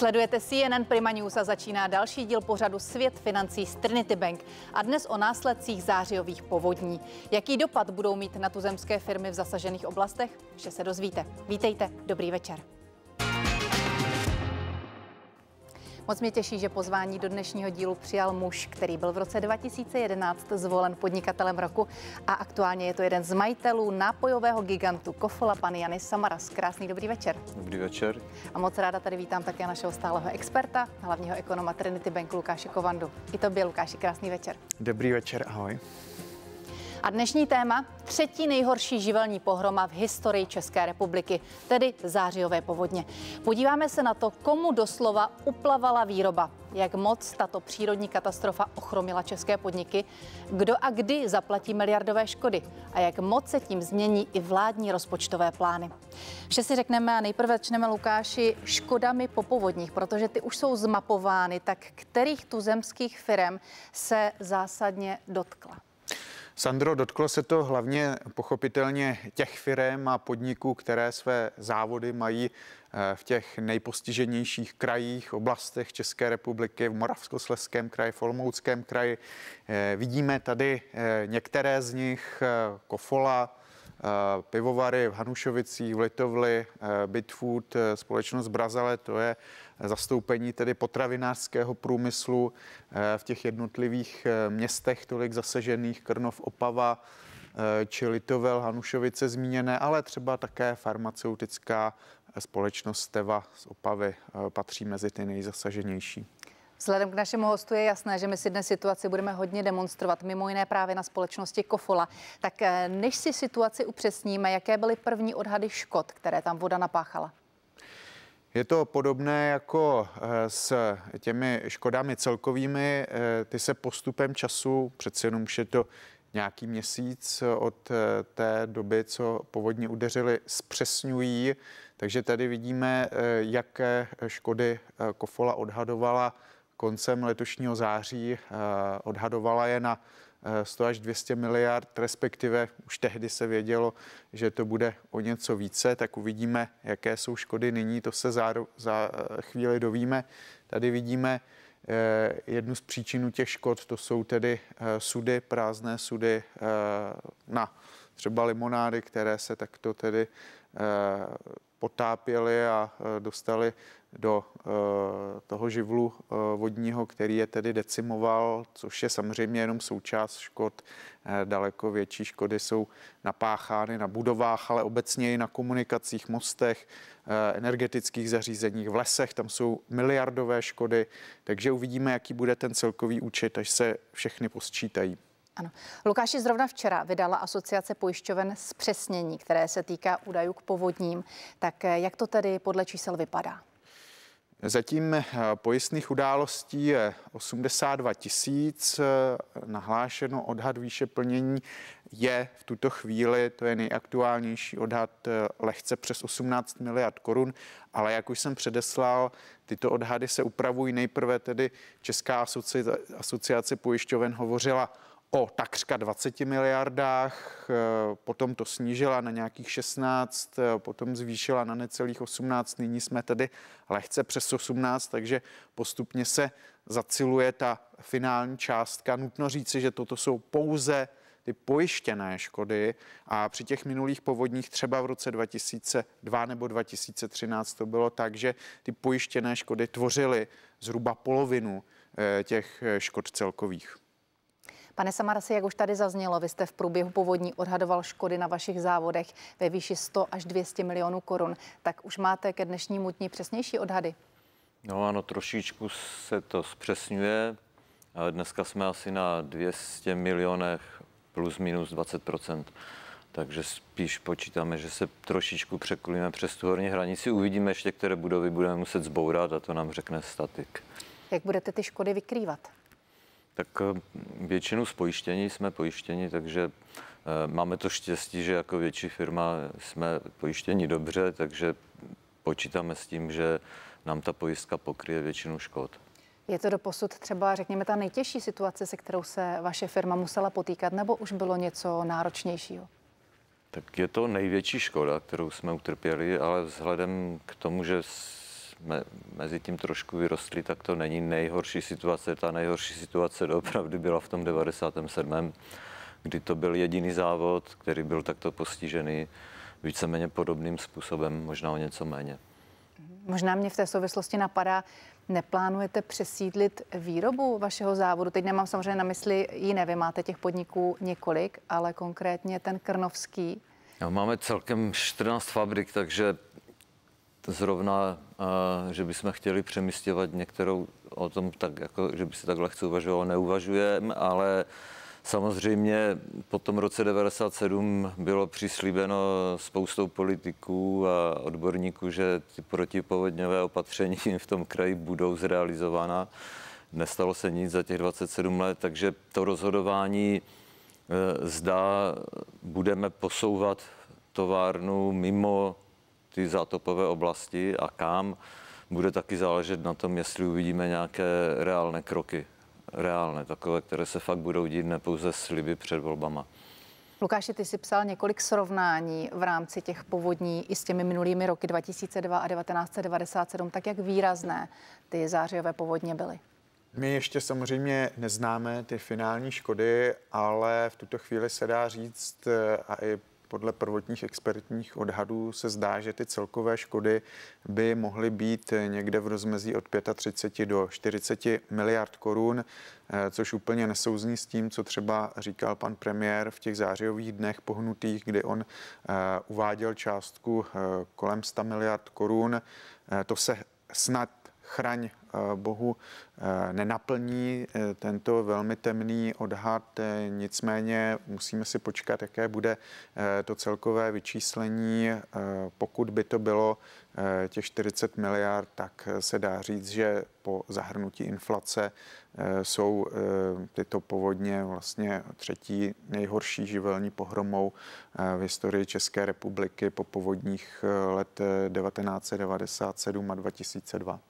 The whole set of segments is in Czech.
Sledujete CNN Prima News a začíná další díl pořadu Svět financí z Trinity Bank a dnes o následcích zářijových povodní. Jaký dopad budou mít na tuzemské firmy v zasažených oblastech? Vše se dozvíte. Vítejte, dobrý večer. Moc mě těší, že pozvání do dnešního dílu přijal muž, který byl v roce 2011 zvolen podnikatelem roku a aktuálně je to jeden z majitelů nápojového gigantu Kofola, pan Janis Samaras. Krásný dobrý večer. Dobrý večer. A moc ráda tady vítám také našeho stálého experta, hlavního ekonoma Trinity Bank Lukáše Kovandu. I tobě, Lukáši, krásný večer. Dobrý večer, ahoj. A dnešní téma, třetí nejhorší živelní pohroma v historii České republiky, tedy zářijové povodně. Podíváme se na to, komu doslova uplavala výroba, jak moc tato přírodní katastrofa ochromila české podniky, kdo a kdy zaplatí miliardové škody a jak moc se tím změní i vládní rozpočtové plány. Vše si řekneme a nejprve začneme, Lukáši, škodami po povodních, protože ty už jsou zmapovány, tak kterých tuzemských firm se zásadně dotkla? Sandro, dotklo se to hlavně pochopitelně těch firem a podniků, které své závody mají v těch nejpostiženějších krajích, oblastech České republiky, v Moravskoslezském kraji, v Olomouckém kraji. Vidíme tady některé z nich, Kofola, pivovary v Hanušovicích, v Litovli, Bitfood, společnost Brazale, to je zastoupení tedy potravinářského průmyslu v těch jednotlivých městech, tolik zasažených, Krnov, Opava, či Litovel, Hanušovice zmíněné, ale třeba také farmaceutická společnost Teva z Opavy patří mezi ty nejzasaženější. Vzhledem k našemu hostu je jasné, že my si dnes situaci budeme hodně demonstrovat, mimo jiné právě na společnosti Kofola. Tak než si situaci upřesníme, jaké byly první odhady škod, které tam voda napáchala? Je to podobné jako s těmi škodami celkovými. Ty se postupem času, přece jenom už je to nějaký měsíc od té doby, co povodně udeřily, zpřesňují. Takže tady vidíme, jaké škody Kofola odhadovala koncem letošního září, odhadovala je na 100 až 200 miliard, respektive už tehdy se vědělo, že to bude o něco více, tak uvidíme, jaké jsou škody nyní, to se za chvíli dovíme. Tady vidíme jednu z příčin těch škod, to jsou tedy sudy, prázdné sudy na třeba limonády, které se takto tedy potápěly a dostali do toho živlu vodního, který je tedy decimoval, což je samozřejmě jenom součást škod. Daleko větší škody jsou napáchány na budovách, ale obecně i na komunikacích, mostech, energetických zařízeních, v lesech. Tam jsou miliardové škody, takže uvidíme, jaký bude ten celkový účet, až se všechny posčítají. Ano. Lukáši, zrovna včera vydala Asociace pojišťoven zpřesnění, které se týká údajů k povodním. Tak jak to tedy podle čísel vypadá? Zatím pojistných událostí je 82 tisíc, nahlášeno, odhad výše plnění je v tuto chvíli, to je nejaktuálnější odhad, lehce přes 18 miliard korun, ale jak už jsem předeslal, tyto odhady se upravují. Nejprve tedy Česká asociace pojišťoven hovořila o takřka 20 miliardách, potom to snížila na nějakých 16, potom zvýšila na necelých 18, nyní jsme tedy lehce přes 18, takže postupně se zaciluje ta finální částka. Nutno říci, že toto jsou pouze ty pojištěné škody a při těch minulých povodních třeba v roce 2002 nebo 2013 to bylo tak, že ty pojištěné škody tvořily zhruba polovinu těch škod celkových. Pane Samarasi, jak už tady zaznělo, vy jste v průběhu povodní odhadoval škody na vašich závodech ve výši 100 až 200 milionů korun. Tak už máte ke dnešnímu dni přesnější odhady? No ano, trošičku se to zpřesňuje. Dneska jsme asi na 200 milionech plus minus 20%. Takže spíš počítáme, že se trošičku překlíme přes tu horní hranici. Uvidíme ještě, které budovy budeme muset zbourat a to nám řekne statik. Jak budete ty škody vykrývat? Tak většinu z pojištění jsme pojištěni, takže máme to štěstí, že jako větší firma jsme pojištěni dobře, takže počítáme s tím, že nám ta pojistka pokryje většinu škod. Je to doposud třeba, řekněme, ta nejtěžší situace, se kterou se vaše firma musela potýkat, nebo už bylo něco náročnějšího? Tak je to největší škoda, kterou jsme utrpěli, ale vzhledem k tomu, že jsme mezi tím trošku vyrostli, tak to není nejhorší situace. Ta nejhorší situace doopravdy byla v tom 97., kdy to byl jediný závod, který byl takto postižený víceméně podobným způsobem, možná o něco méně. Možná mě v té souvislosti napadá, neplánujete přesídlit výrobu vašeho závodu? Teď nemám samozřejmě na mysli jiné, vy máte těch podniků několik, ale konkrétně ten krnovský. No, máme celkem 14 fabrik, takže zrovna, že bychom chtěli přemístěvat některou, o tom tak, jako, že by se tak lehce uvažovalo, neuvažujeme, ale samozřejmě po tom roce 1997 bylo přislíbeno spoustou politiků a odborníků, že ty protipovodňové opatření v tom kraji budou zrealizována. Nestalo se nic za těch 27 let, takže to rozhodování, zda budeme posouvat továrnu mimo ty zátopové oblasti a kam, bude taky záležet na tom, jestli uvidíme nějaké reálné kroky. Reálné, takové, které se fakt budou dít, ne pouze sliby před volbama. Lukáši, ty jsi psal několik srovnání v rámci těch povodní i s těmi minulými roky 2002 a 1997, tak jak výrazné ty zářijové povodně byly? My ještě samozřejmě neznáme ty finální škody, ale v tuto chvíli se dá říct a i podle prvotních expertních odhadů se zdá, že ty celkové škody by mohly být někde v rozmezí od 35 do 40 miliard korun, což úplně nesouzní s tím, co třeba říkal pan premiér v těch zářijových dnech pohnutých, kdy on uváděl částku kolem 100 miliard korun. To se snad chraň bohu nenaplní tento velmi temný odhad, nicméně musíme si počkat, jaké bude to celkové vyčíslení. Pokud by to bylo těch 40 miliard, tak se dá říct, že po zahrnutí inflace jsou tyto povodně vlastně třetí nejhorší živelní pohromou v historii České republiky po povodních let 1997 a 2002.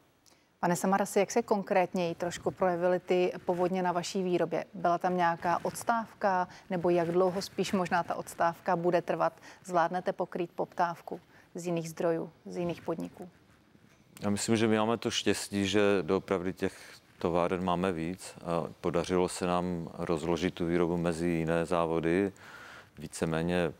Pane Samarasi, jak se konkrétněji trošku projevily ty povodně na vaší výrobě? Byla tam nějaká odstávka, nebo jak dlouho spíš možná ta odstávka bude trvat? Zvládnete pokrýt poptávku z jiných zdrojů, z jiných podniků? Já myslím, že my máme to štěstí, že doopravdy těch továren máme víc. Podařilo se nám rozložit tu výrobu mezi jiné závody, víceméně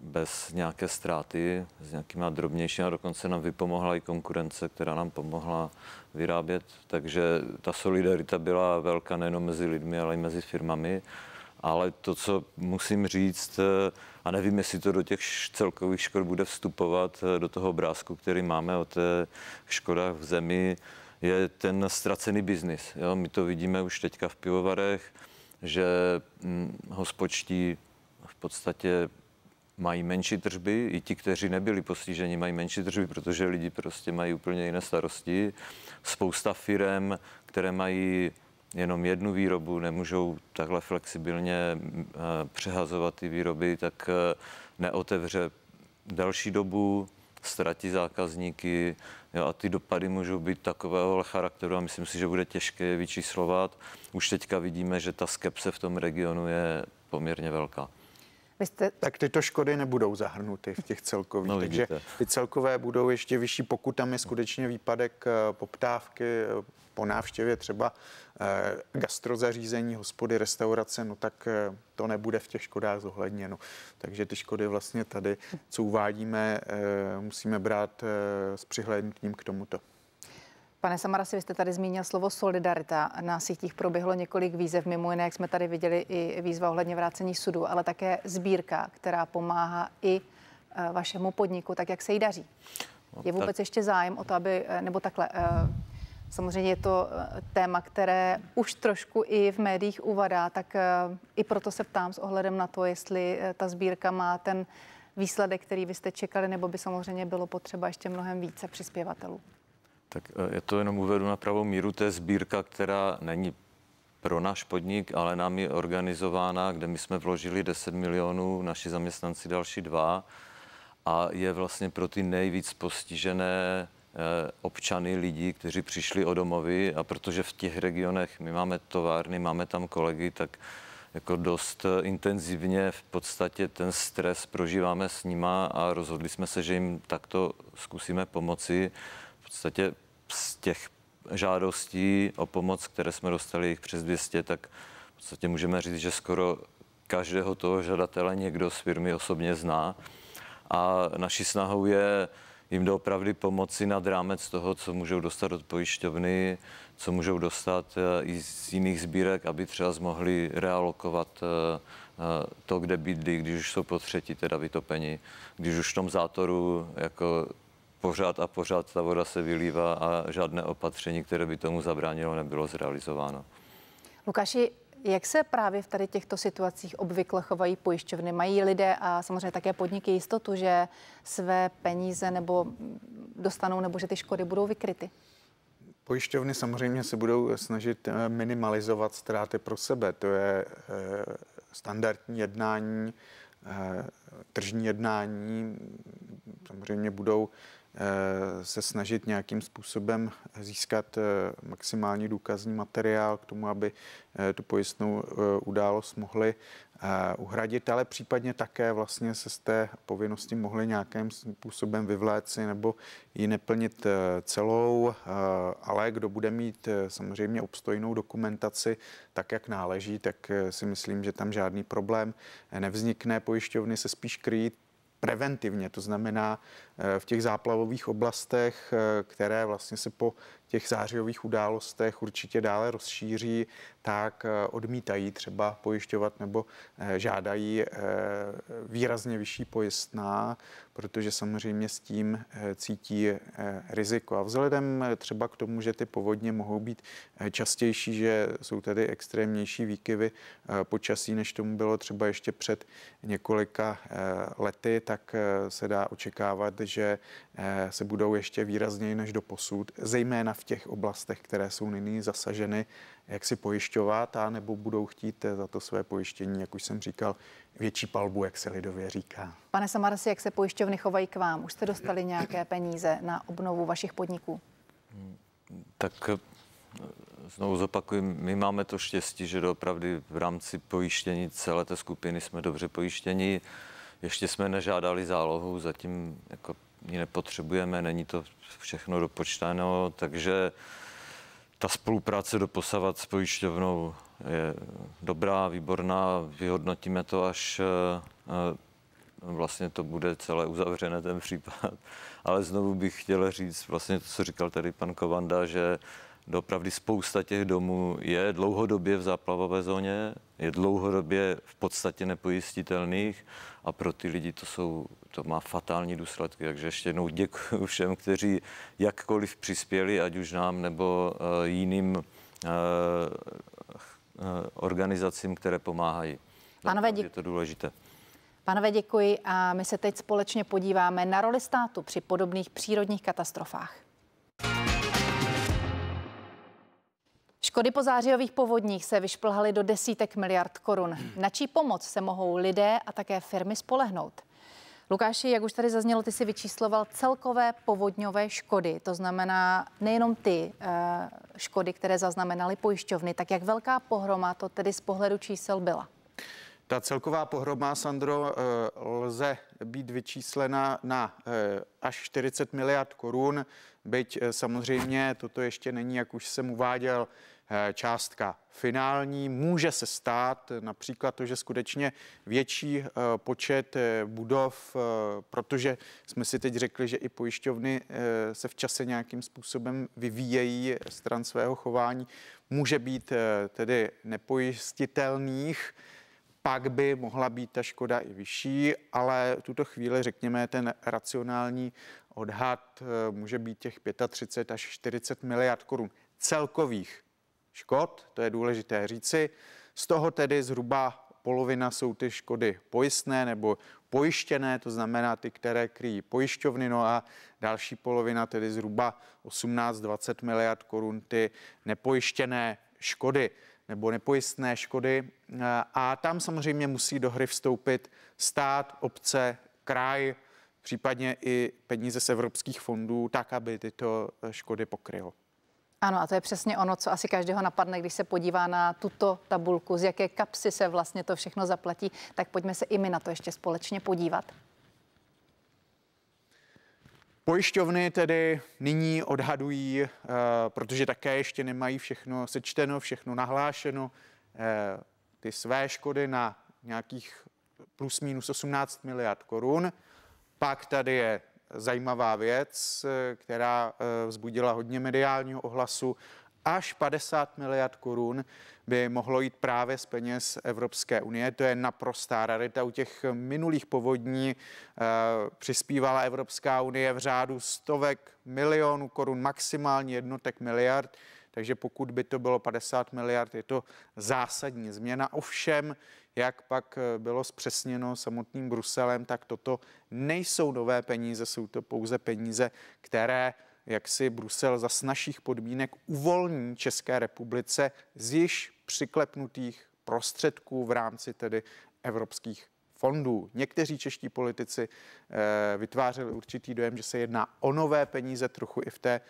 bez nějaké ztráty, s nějakýma drobnějšíma, dokonce nám vypomohla i konkurence, která nám pomohla vyrábět, takže ta solidarita byla velká nejenom mezi lidmi, ale i mezi firmami, ale to, co musím říct, a nevím, jestli to do těch celkových škod bude vstupovat do toho obrázku, který máme o té škodách v zemi, je ten ztracený biznis. Jo? My to vidíme už teďka v pivovarech, že hospodští v podstatě mají menší tržby, i ti, kteří nebyli postiženi, mají menší tržby, protože lidi prostě mají úplně jiné starosti. Spousta firem, které mají jenom jednu výrobu, nemůžou takhle flexibilně přehazovat ty výroby, tak neotevře další dobu, ztratí zákazníky, jo, a ty dopady můžou být takového charakteru a myslím si, že bude těžké je vyčíslovat. Už teďka vidíme, že ta skepse v tom regionu je poměrně velká. Tak tyto škody nebudou zahrnuty v těch celkových, no, takže ty celkové budou ještě vyšší, pokud tam je skutečně výpadek poptávky po návštěvě třeba gastrozařízení, hospody, restaurace, no tak to nebude v těch škodách zohledněno. Takže ty škody vlastně tady, co uvádíme, musíme brát s přihlédnutím k tomuto. Pane Samarasi, vy jste tady zmínil slovo solidarita. Na sítích proběhlo několik výzev, mimo jiné, jak jsme tady viděli, i výzva ohledně vrácení sudu, ale také sbírka, která pomáhá i vašemu podniku, tak jak se jí daří. Je vůbec ještě zájem o to, aby, nebo takhle, samozřejmě je to téma, které už trošku i v médiích uvadá, tak i proto se ptám s ohledem na to, jestli ta sbírka má ten výsledek, který vy jste čekali, nebo by samozřejmě bylo potřeba ještě mnohem více přispěvatelů. Tak je to jenom uvedu na pravou míru, to je sbírka, která není pro náš podnik, ale nám je organizována, kde my jsme vložili 10 milionů, naši zaměstnanci další 2 a je vlastně pro ty nejvíc postižené občany, lidi, kteří přišli o domovy a protože v těch regionech my máme továrny, máme tam kolegy, tak jako dost intenzivně v podstatě ten stres prožíváme s nima a rozhodli jsme se, že jim takto zkusíme pomoci. podstatě z těch žádostí o pomoc, které jsme dostali jich přes 200, tak v podstatě můžeme říct, že skoro každého toho žadatele někdo z firmy osobně zná. A naší snahou je jim doopravdy pomoci nad rámec toho, co můžou dostat od pojišťovny, co můžou dostat i z jiných sbírek, aby třeba mohli realokovat to, kde bydlí, když už jsou po třetí teda vytopeni, když už v tom zátoru jako pořád a pořád ta voda se vylívá a žádné opatření, které by tomu zabránilo, nebylo zrealizováno. Lukáši, jak se právě v tady těchto situacích obvykle chovají pojišťovny? Mají lidé a samozřejmě také podniky jistotu, že své peníze nebo dostanou, nebo že ty škody budou vykryty? Pojišťovny samozřejmě se budou snažit minimalizovat ztráty pro sebe. To je standardní jednání, tržní jednání. Samozřejmě budou se snažit nějakým způsobem získat maximální důkazní materiál k tomu, aby tu pojistnou událost mohli uhradit, ale případně také vlastně se z té povinnosti mohli nějakým způsobem vyvléci nebo ji neplnit celou, ale kdo bude mít samozřejmě obstojnou dokumentaci tak, jak náleží, tak si myslím, že tam žádný problém nevznikne. Pojišťovny se spíš kryjí preventivně, to znamená v těch záplavových oblastech, které vlastně se po těch zářijových událostech určitě dále rozšíří, tak odmítají třeba pojišťovat nebo žádají výrazně vyšší pojistná, protože samozřejmě s tím cítí riziko. A vzhledem třeba k tomu, že ty povodně mohou být častější, že jsou tady extrémnější výkyvy počasí, než tomu bylo třeba ještě před několika lety, tak se dá očekávat, že se budou ještě výrazněji než doposud, zejména v těch oblastech, které jsou nyní zasaženy, jak si pojišťovat, a nebo budou chtít za to své pojištění, jak už jsem říkal, větší palbu, jak se lidově říká. Pane Samarasi, jak se pojišťovny chovají k vám? Už jste dostali nějaké peníze na obnovu vašich podniků? Tak znovu zopakuju, my máme to štěstí, že doopravdy v rámci pojištění celé té skupiny jsme dobře pojištěni. Ještě jsme nežádali zálohu, zatím jako ji nepotřebujeme, není to všechno dopočtáno, takže ta spolupráce doposavat s pojišťovnou je dobrá, výborná, vyhodnotíme to, až vlastně to bude celé uzavřené, ten případ. Ale znovu bych chtěl říct vlastně to, co říkal tady pan Kovanda, že doopravdy spousta těch domů je dlouhodobě v záplavové zóně, je dlouhodobě v podstatě nepojistitelných a pro ty lidi to má fatální důsledky. Takže ještě jednou děkuji všem, kteří jakkoliv přispěli, ať už nám nebo jiným organizacím, které pomáhají. Pánové, je to důležité. Pánové, děkuji a my se teď společně podíváme na roli státu při podobných přírodních katastrofách. Škody po zářijových povodních se vyšplhaly do desítek miliard korun. Na čí pomoc se mohou lidé a také firmy spolehnout? Lukáši, jak už tady zaznělo, ty si vyčísloval celkové povodňové škody. To znamená nejenom ty škody, které zaznamenaly pojišťovny. Tak jak velká pohroma to tedy z pohledu čísel byla? Ta celková pohroma, Sandro, lze být vyčíslena na až 40 miliard korun, byť samozřejmě toto ještě není, jak už jsem uváděl, částka finální. Může se stát například to, že skutečně větší počet budov, protože jsme si teď řekli, že i pojišťovny se v čase nějakým způsobem vyvíjejí stran svého chování, může být tedy nepojistitelných, pak by mohla být ta škoda i vyšší, ale v tuto chvíli, řekněme, ten racionální odhad může být těch 35 až 40 miliard korun celkových škod, to je důležité říci. Z toho tedy zhruba polovina jsou ty škody pojistné nebo pojištěné, to znamená ty, které kryjí pojišťovny, no a další polovina, tedy zhruba 18-20 miliard korun, ty nepojištěné škody nebo nepojistné škody, a tam samozřejmě musí do hry vstoupit stát, obce, kraj, případně i peníze z evropských fondů, tak, aby tyto škody pokrylo. Ano, a to je přesně ono, co asi každého napadne, když se podívá na tuto tabulku, z jaké kapsy se vlastně to všechno zaplatí, tak pojďme se i my na to ještě společně podívat. Pojišťovny tedy nyní odhadují, protože také ještě nemají všechno sečteno, všechno nahlášeno, ty své škody na nějakých plus minus 18 miliard korun. Pak tady je zajímavá věc, která vzbudila hodně mediálního ohlasu. Až 50 miliard korun by mohlo jít právě z peněz Evropské unie. To je naprostá rarita. U těch minulých povodní přispívala Evropská unie v řádu stovek milionů korun, maximálně jednotek miliard. Takže pokud by to bylo 50 miliard, je to zásadní změna. Ovšem, jak pak bylo zpřesněno samotným Bruselem, tak toto nejsou nové peníze, jsou to pouze peníze, které jak si Brusel za snazších podmínek uvolní České republice z již přiklepnutých prostředků v rámci tedy evropských fondů. Někteří čeští politici vytvářeli určitý dojem, že se jedná o nové peníze, trochu i v té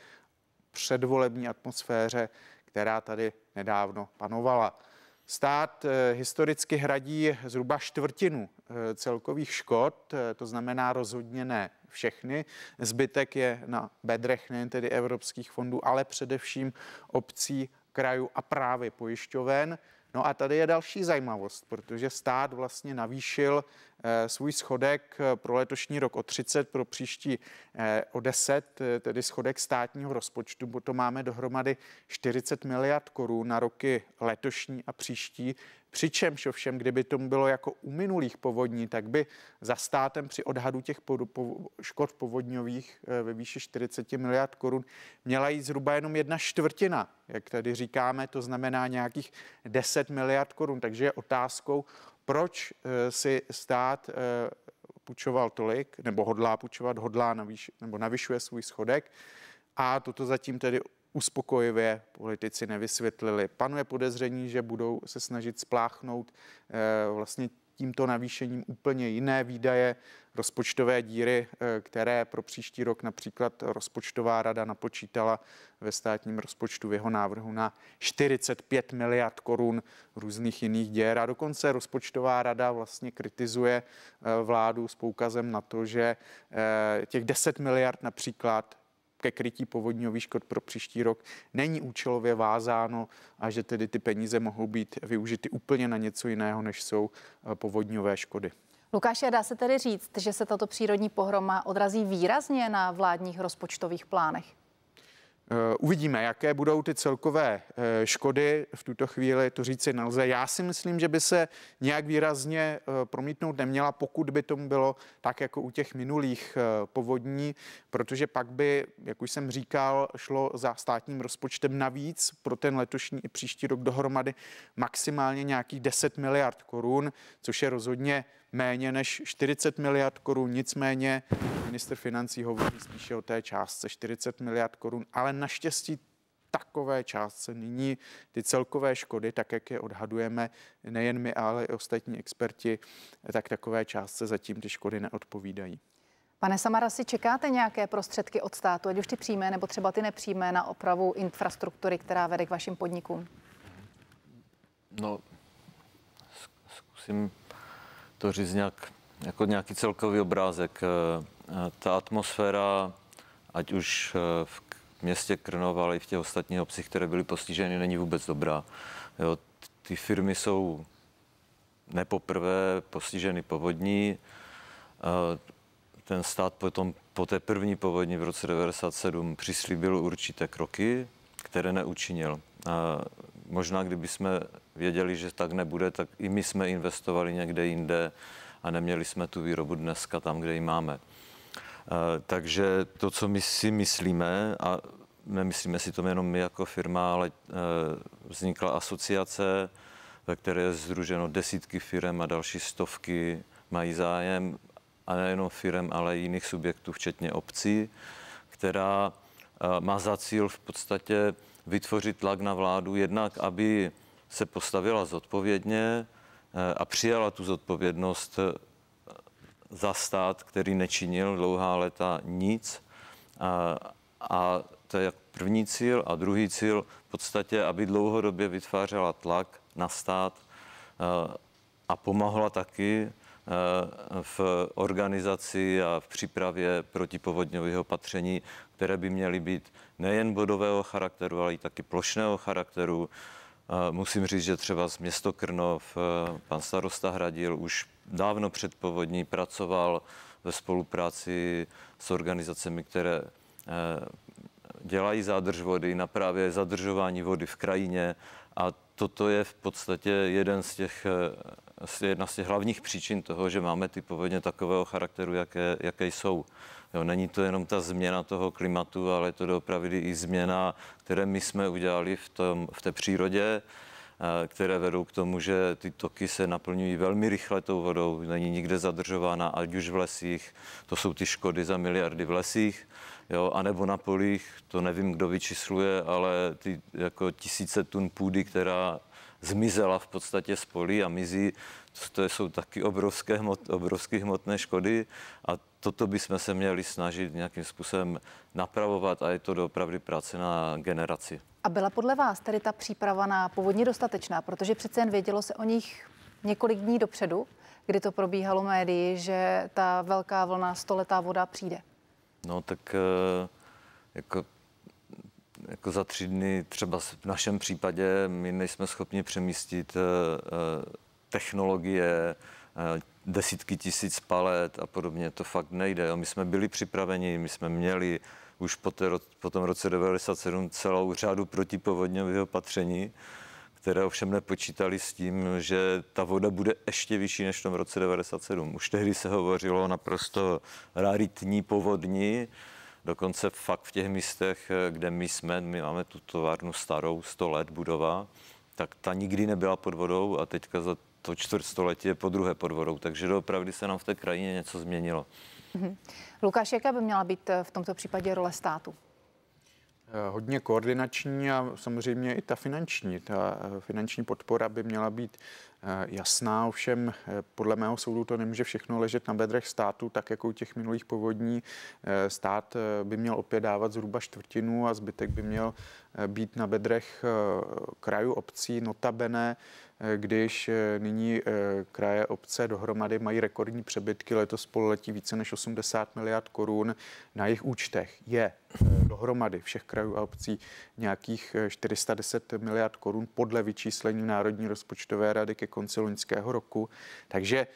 předvolební atmosféře, která tady nedávno panovala. Stát historicky hradí zhruba čtvrtinu celkových škod, to znamená rozhodně ne všechny. Zbytek je na bedrech nejen tedy evropských fondů, ale především obcí, krajů a právě pojišťoven. No a tady je další zajímavost, protože stát vlastně navýšil svůj schodek pro letošní rok o 30, pro příští o 10, tedy schodek státního rozpočtu, bo to máme dohromady 40 miliard korun na roky letošní a příští. Přičemž ovšem, kdyby tomu bylo jako u minulých povodní, tak by za státem při odhadu těch škod povodňových ve výši 40 miliard korun měla jít zhruba jenom 1/4, jak tady říkáme, to znamená nějakých 10 miliard korun. Takže je otázkou, proč si stát půjčoval tolik, nebo hodlá půjčovat, nebo navyšuje svůj schodek, a toto zatím tedy uspokojivě politici nevysvětlili. Panuje podezření, že budou se snažit spláchnout vlastně tímto navýšením úplně jiné výdaje, rozpočtové díry, které pro příští rok například rozpočtová rada napočítala ve státním rozpočtu v jeho návrhu na 45 miliard korun různých jiných děr. A dokonce rozpočtová rada vlastně kritizuje vládu s poukazem na to, že těch 10 miliard například ke krytí povodňových škod pro příští rok není účelově vázáno a že tedy ty peníze mohou být využity úplně na něco jiného, než jsou povodňové škody. Lukáši, dá se tedy říct, že se tato přírodní pohroma odrazí výrazně na vládních rozpočtových plánech? Uvidíme, jaké budou ty celkové škody. V tuto chvíli to říci nelze. Já si myslím, že by se nějak výrazně promítnout neměla, pokud by tomu bylo tak jako u těch minulých povodní, protože pak by, jak už jsem říkal, šlo za státním rozpočtem navíc pro ten letošní i příští rok dohromady maximálně nějakých 10 miliard korun, což je rozhodně méně než 40 miliard korun, nicméně ministr financí hovoří spíše o té částce 40 miliard korun, ale naštěstí takové částce nyní ty celkové škody, tak jak je odhadujeme nejen my, ale i ostatní experti, tak takové částce zatím ty škody neodpovídají. Pane Samarasi, čekáte nějaké prostředky od státu, ať už ty přímé nebo třeba ty nepřímé, na opravu infrastruktury, která vede k vašim podnikům? No, zkusím to říct nějaký celkový obrázek. Ta atmosféra, ať už v městě Krnov, ale i v těch ostatních obcích, které byly postiženy, není vůbec dobrá. Jo, ty firmy jsou nepoprvé postiženy povodní. Ten stát potom po té první povodní v roce 1997 přislíbil určité kroky, které neučinil. Možná, kdyby jsme věděli, že tak nebude, tak i my jsme investovali někde jinde a neměli jsme tu výrobu dneska tam, kde ji máme. Takže to, co my si myslíme, a nemyslíme si to jenom my jako firma, ale vznikla asociace, ve které je sdruženo desítky firem a další stovky mají zájem, a nejenom firem, ale i jiných subjektů, včetně obcí, která má za cíl v podstatě vytvořit tlak na vládu, jednak aby se postavila zodpovědně a přijala tu zodpovědnost za stát, který nečinil dlouhá léta nic. A to je první cíl. A druhý cíl v podstatě, aby dlouhodobě vytvářela tlak na stát a pomohla taky v organizaci a v přípravě protipovodňového opatření, které by měly být nejen bodového charakteru, ale i taky plošného charakteru. Musím říct, že třeba z město Krnov pan starosta Hradil už dávno před povodní pracoval ve spolupráci s organizacemi, které dělají zádrž vody na právě zadržování vody v krajině, a toto je v podstatě jedna z těch hlavních příčin toho, že máme ty povodně takového charakteru, jaké jsou. Jo, není to jenom ta změna toho klimatu, ale je to doopravdy i změna, které my jsme udělali v té přírodě, které vedou k tomu, že ty toky se naplňují velmi rychle tou vodou, není nikde zadržována, ať už v lesích, to jsou ty škody za miliardy v lesích, jo, anebo na polích, to nevím, kdo vyčísluje, ale ty jako tisíce tun půdy, která zmizela v podstatě z polí a mizí, to jsou taky obrovské hmotné škody, a toto bychom se měli snažit nějakým způsobem napravovat, a je to doopravdy práce na generaci. A byla podle vás tady ta příprava na povodně dostatečná, protože přece jen vědělo se o nich několik dní dopředu, kdy to probíhalo médii, že ta velká vlna, stoletá voda přijde? No tak jako za 3 dny třeba v našem případě my nejsme schopni přemístit technologie, desítky tisíc palet a podobně, to fakt nejde. Jo. My jsme byli připraveni, my jsme měli už po tom roce 1997 celou řadu protipovodňového opatření, které ovšem nepočítali s tím, že ta voda bude ještě vyšší než v tom roce 1997. Už tehdy se hovořilo o naprosto raritní povodni, dokonce fakt v těch místech, kde my máme tu továrnu starou, 100 let budova, tak ta nikdy nebyla pod vodou a teďka za to 400 let je podruhé pod vodou, takže doopravdy se nám v té krajině něco změnilo. Lukáš, jaká by měla být v tomto případě role státu? Hodně koordinační a samozřejmě i ta finanční. Ta finanční podpora by měla být jasná, ovšem podle mého soudu to nemůže všechno ležet na bedrech státu, tak jako u těch minulých povodní. Stát by měl opět dávat zhruba 1/4 a zbytek by měl být na bedrech krajů, obcí, notabene, když nyní kraje, obce dohromady mají rekordní přebytky, letos pololetí více než 80 miliard korun na jejich účtech. Je dohromady všech krajů a obcí nějakých 410 miliard korun podle vyčíslení Národní rozpočtové rady ke konci loňského roku. Takže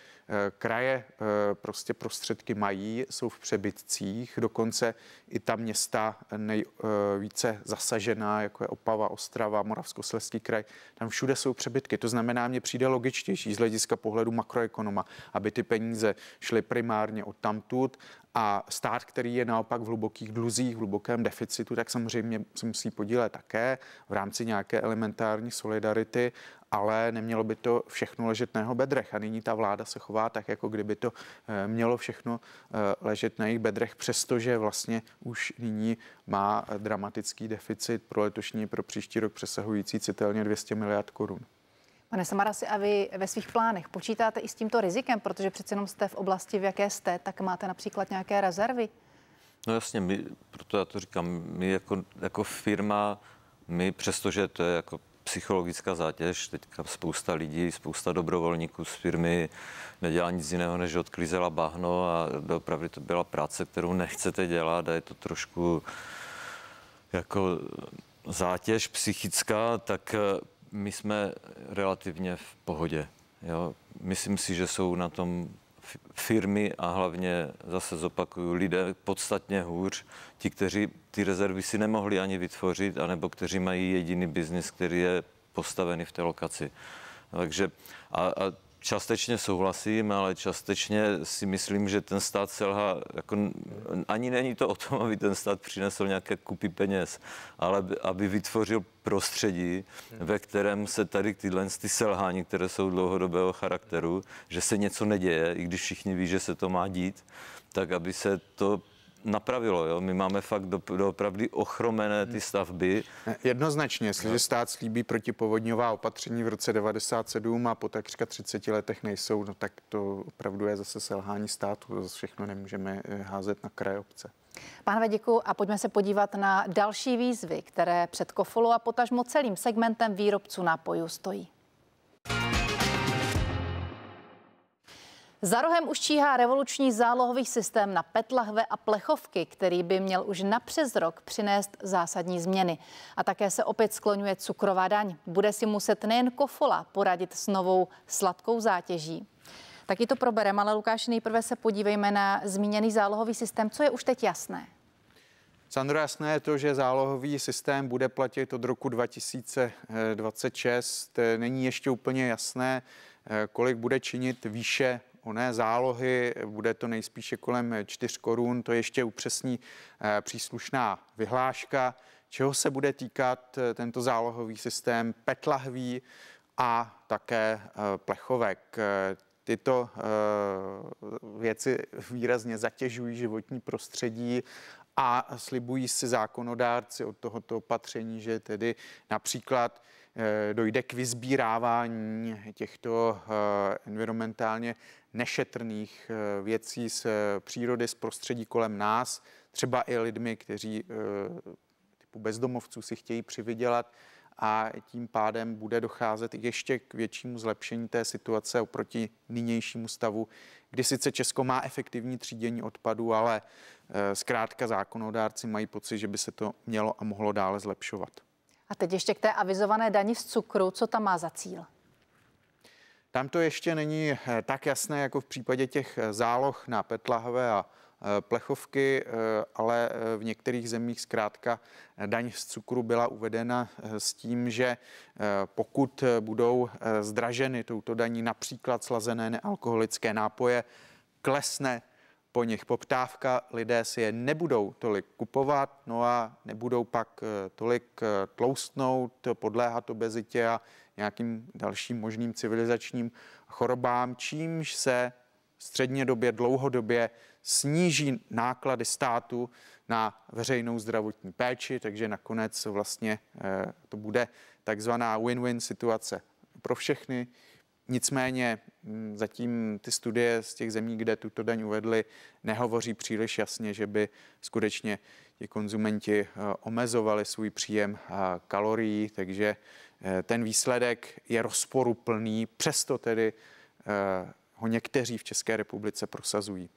kraje prostě prostředky mají, jsou v přebytcích, dokonce i ta města nejvíce zasažená, jako je Opava, Ostrava, Moravskoslezský kraj, tam všude jsou přebytky. To znamená, mně přijde logičtější z hlediska pohledu makroekonoma, aby ty peníze šly primárně od tamtud, a stát, který je naopak v hlubokých dluzích, v hlubokém deficitu, tak samozřejmě se musí podílet také v rámci nějaké elementární solidarity, ale nemělo by to všechno ležet na jeho bedrech. A nyní ta vláda se chová tak, jako kdyby to mělo všechno ležet na jejich bedrech, přestože vlastně už nyní má dramatický deficit pro letošní, pro příští rok přesahující citelně 200 miliard korun. Pane Samarasi, a vy ve svých plánech počítáte i s tímto rizikem, protože přece jenom jste v oblasti, v jaké jste, tak máte například nějaké rezervy? No jasně, proto já to říkám, my jako firma, my přestože to je jako psychologická zátěž, teďka spousta lidí, spousta dobrovolníků z firmy nedělá nic jiného, než odklízela bahno, a opravdu to byla práce, kterou nechcete dělat, a je to trošku jako zátěž psychická, tak my jsme relativně v pohodě. Jo? Myslím si, že jsou na tom firmy a hlavně, zase zopakuju, lidé podstatně hůř. Ti, kteří ty rezervy si nemohli ani vytvořit, anebo kteří mají jediný biznis, který je postavený v té lokaci. Takže a částečně souhlasím, ale částečně si myslím, že ten stát selhal, jako ani není to o tom, aby ten stát přinesl nějaké kupy peněz, ale aby vytvořil prostředí, ve kterém se tady tyhle selhání, které jsou dlouhodobého charakteru, že se něco neděje, i když všichni ví, že se to má dít, tak aby se to napravilo, jo? My máme fakt doopravdy ochromené ty stavby. Jednoznačně, jestliže stát slíbí protipovodňová opatření v roce 1997 a po takřka 30 letech nejsou, no tak to opravdu je zase selhání státu, zase všechno nemůžeme házet na kraje, obce. Pánové, děkuji, a pojďme se podívat na další výzvy, které před Kofolou a potažmo celým segmentem výrobců nápojů stojí. Za rohem už číhá revoluční zálohový systém na PET lahve a plechovky, který by měl už na přes rok přinést zásadní změny. A také se opět skloňuje cukrová daň. Bude si muset nejen Kofola poradit s novou sladkou zátěží. Taky to probereme, ale Lukáši, nejprve se podívejme na zmíněný zálohový systém. Co je už teď jasné? Sandro, jasné je to, že zálohový systém bude platit od roku 2026. Není ještě úplně jasné, kolik bude činit výše oné zálohy, bude to nejspíše kolem 4 korun, to ještě upřesní příslušná vyhláška. Čeho se bude týkat tento zálohový systém PET lahví a také plechovek. Tyto věci výrazně zatěžují životní prostředí a slibují si zákonodárci od tohoto opatření, že tedy například dojde k vyzbírávání těchto environmentálně nešetrných věcí z přírody, z prostředí kolem nás, třeba i lidmi, kteří typu bezdomovců si chtějí přivydělat, a tím pádem bude docházet ještě k většímu zlepšení té situace oproti nynějšímu stavu, kdy sice Česko má efektivní třídění odpadů, ale zkrátka zákonodárci mají pocit, že by se to mělo a mohlo dále zlepšovat. A teď ještě k té avizované dani z cukru, co tam má za cíl? Tam to ještě není tak jasné jako v případě těch záloh na PET lahve a plechovky, ale v některých zemích zkrátka daň z cukru byla uvedena s tím, že pokud budou zdraženy touto daní například slazené nealkoholické nápoje, klesne po nich poptávka, lidé si je nebudou tolik kupovat, no a nebudou pak tolik tloustnout, podléhat obezitě a nějakým dalším možným civilizačním chorobám, čímž se střednědobě, dlouhodobě sníží náklady státu na veřejnou zdravotní péči, takže nakonec vlastně to bude takzvaná win-win situace pro všechny. Nicméně zatím ty studie z těch zemí, kde tuto daň uvedli, nehovoří příliš jasně, že by skutečně ti konzumenti omezovali svůj příjem kalorií, takže ten výsledek je rozporuplný, přesto tedy ho někteří v České republice prosazují.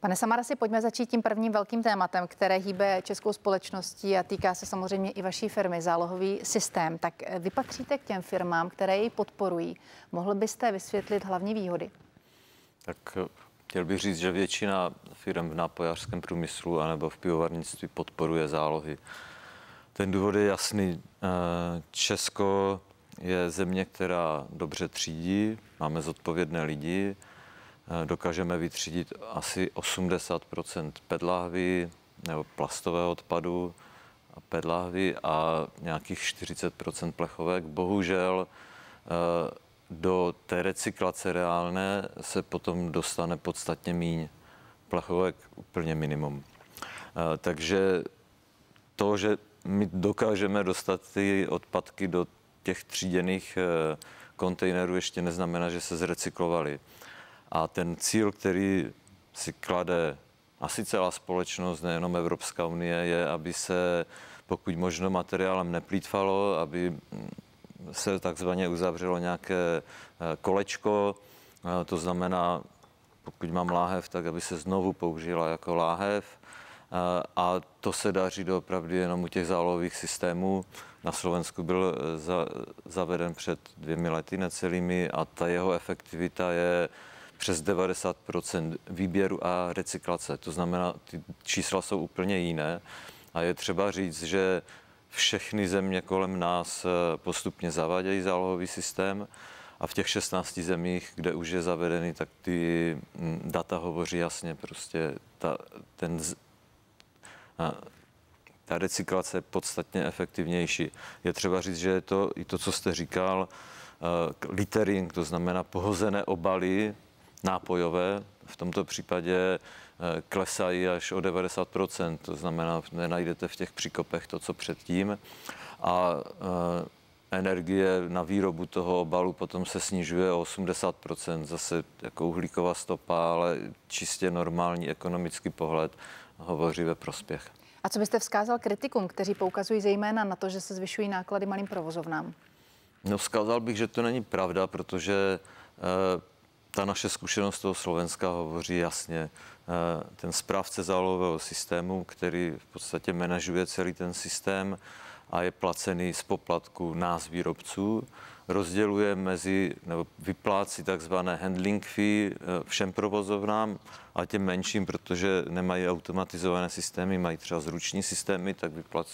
Pane Samarasi, pojďme začít tím prvním velkým tématem, které hýbe českou společností a týká se samozřejmě i vaší firmy, zálohový systém. Tak vy patříte k těm firmám, které jej podporují. Mohl byste vysvětlit hlavní výhody? Tak chtěl bych říct, že většina firm v nápojářském průmyslu anebo v pivovarnictví podporuje zálohy. Ten důvod je jasný. Česko je země, která dobře třídí, máme zodpovědné lidi, dokážeme vytřídit asi 80% PET lahví nebo plastového odpadu a PET lahví a nějakých 40% plechovek. Bohužel do té recyklace reálné se potom dostane podstatně míň, plechovek úplně minimum. Takže to, že my dokážeme dostat ty odpadky do těch tříděných kontejnerů, ještě neznamená, že se zrecyklovali. A ten cíl, který si klade asi celá společnost, nejenom Evropská unie, je, aby se pokud možno materiálem neplýtvalo, aby se takzvaně uzavřelo nějaké kolečko, to znamená, pokud mám láhev, tak aby se znovu použila jako láhev. A to se daří doopravdy jenom u těch zálohových systémů. Na Slovensku byl zaveden před 2 lety necelými a ta jeho efektivita je přes 90% výběru a recyklace. To znamená, ty čísla jsou úplně jiné a je třeba říct, že všechny země kolem nás postupně zavádějí zálohový systém a v těch 16 zemích, kde už je zavedený, tak ty data hovoří jasně, prostě ta recyklace je podstatně efektivnější. Je třeba říct, že je to i to, co jste říkal, littering, to znamená pohozené obaly nápojové, v tomto případě klesají až o 90%, to znamená, nenajdete v těch příkopech to, co předtím. A energie na výrobu toho obalu potom se snižuje o 80%, zase jako uhlíková stopa, ale čistě normální ekonomický pohled hovoří ve prospěch. A co byste vzkázal kritikům, kteří poukazují zejména na to, že se zvyšují náklady malým provozovnám? No, vzkázal bych, že to není pravda, protože Ta naše zkušenost toho Slovenska hovoří jasně. Ten správce zálohového systému, který v podstatě manažuje celý ten systém a je placený z poplatku nás výrobců, rozděluje mezi, nebo vyplácí takzvané handling fee všem provozovnám a těm menším, protože nemají automatizované systémy, mají třeba zruční systémy, tak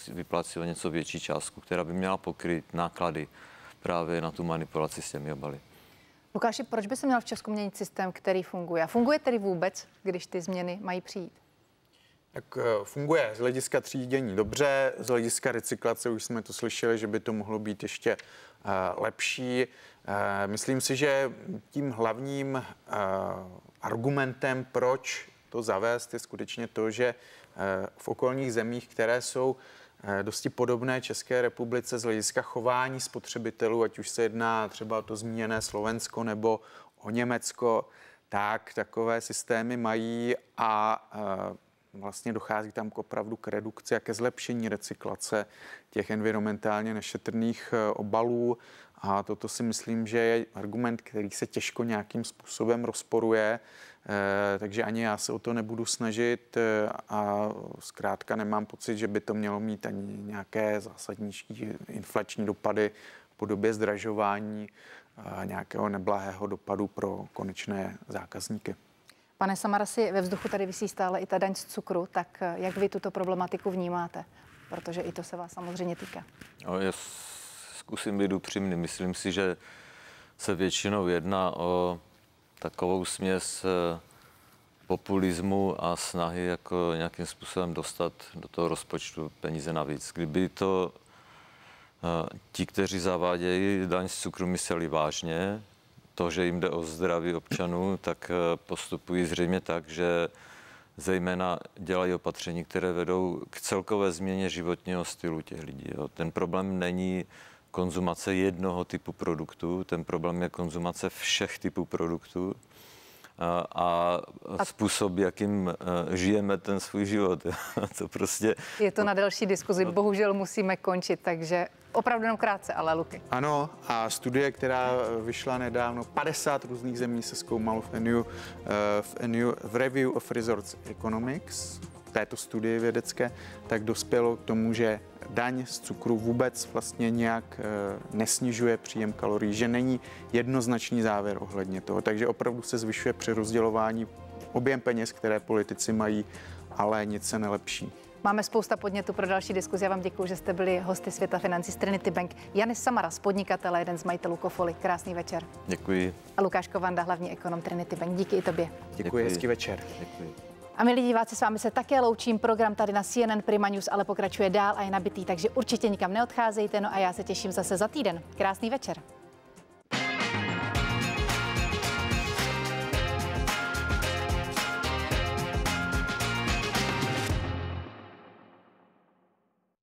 vyplácí o něco větší částku, která by měla pokryt náklady právě na tu manipulaci s těmi obaly. Lukáši, proč by se měl v Česku měnit systém, který funguje? A funguje tedy vůbec, když ty změny mají přijít? Tak funguje z hlediska třídění dobře, z hlediska recyklace už jsme to slyšeli, že by to mohlo být ještě lepší. Myslím si, že tím hlavním argumentem, proč to zavést, je skutečně to, že v okolních zemích, které jsou dosti podobné České republice z hlediska chování spotřebitelů, ať už se jedná třeba o to zmíněné Slovensko nebo o Německo, tak takové systémy mají a vlastně dochází tam k opravdu k redukci a ke zlepšení recyklace těch environmentálně nešetrných obalů. A toto si myslím, že je argument, který se těžko nějakým způsobem rozporuje, takže ani já se o to nebudu snažit a zkrátka nemám pocit, že by to mělo mít ani nějaké zásadnější inflační dopady v podobě zdražování a nějakého neblahého dopadu pro konečné zákazníky. Pane Samarasi, ve vzduchu tady visí stále i ta daň z cukru, tak jak vy tuto problematiku vnímáte? Protože i to se vás samozřejmě týká. No, já zkusím být upřímný. Myslím si, že se většinou jedná o takovou směs populismu a snahy jako nějakým způsobem dostat do toho rozpočtu peníze navíc. Kdyby to ti, kteří zavádějí daň z cukru, mysleli vážně, to, že jim jde o zdraví občanů, tak postupují zřejmě tak, že zejména dělají opatření, které vedou k celkové změně životního stylu těch lidí. Ten problém není konzumace jednoho typu produktu, ten problém je konzumace všech typů produktů a způsob, jakým žijeme ten svůj život. To prostě... Je to na další diskuzi, bohužel musíme končit, takže opravdu jenom krátce, ale Luky. Ano, a studie, která vyšla nedávno, 50 různých zemí se zkoumalo v Review of Resource Economics, této studii vědecké, tak dospělo k tomu, že daň z cukru vůbec vlastně nějak nesnižuje příjem kalorií, že není jednoznačný závěr ohledně toho, takže opravdu se zvyšuje přerozdělování objem peněz, které politici mají, ale nic se nelepší. Máme spousta podnětů pro další diskuzi. Já vám děkuji, že jste byli hosty Světa financí z Trinity Bank. Janis Samaras, podnikatel a jeden z majitelů Kofoly. Krásný večer. Děkuji. A Lukáš Kovanda, hlavní ekonom Trinity Bank. Díky i tobě. Děkuji, hezký večer. Děkuji. A milí diváci, s vámi se také loučím. Program tady na CNN Prima News ale pokračuje dál a je nabitý, takže určitě nikam neodcházejte. No a já se těším zase za týden. Krásný večer.